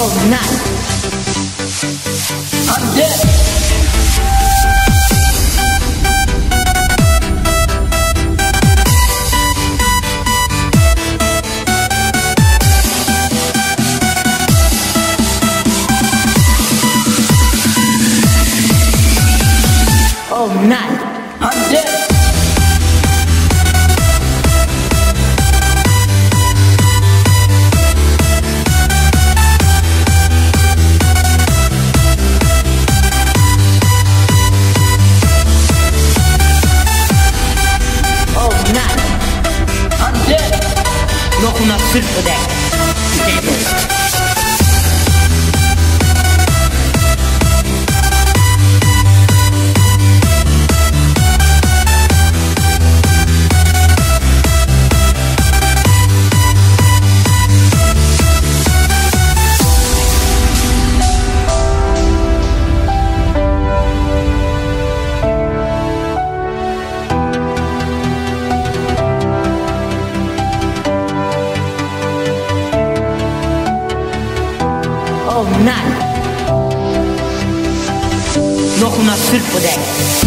all night. I'm dead. All night. I'm dead. Not fit for that. All night. Not enough sleep for that.